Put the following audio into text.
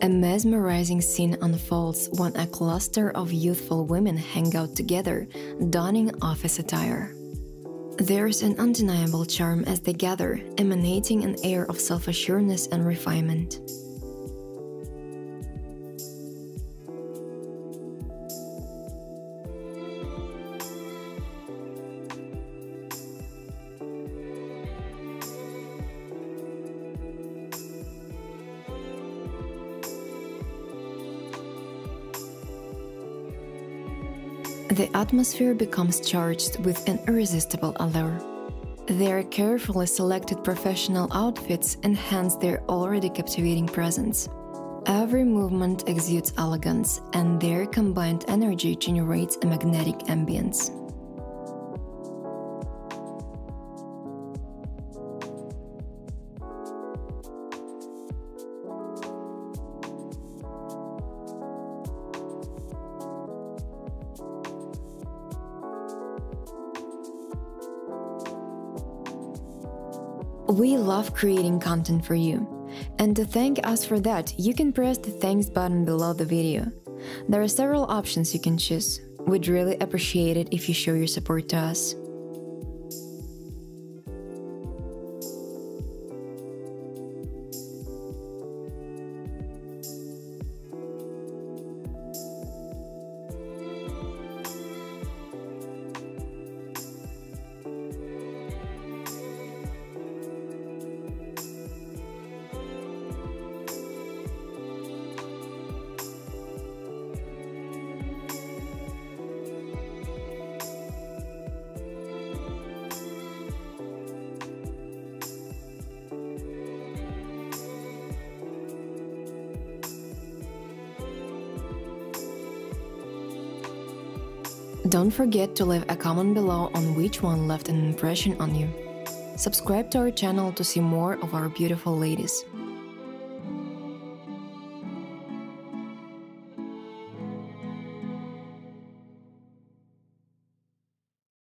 A mesmerizing scene unfolds when a cluster of youthful women hang out together, donning office attire. There's an undeniable charm as they gather, emanating an air of self-assuredness and refinement. The atmosphere becomes charged with an irresistible allure. Their carefully selected professional outfits enhance their already captivating presence. Every movement exudes elegance, and their combined energy generates a magnetic ambience. We love creating content for you, and to thank us for that, you can press the thanks button below the video. There are several options you can choose. We'd really appreciate it if you show your support to us. Don't forget to leave a comment below on which one left an impression on you. Subscribe to our channel to see more of our beautiful ladies.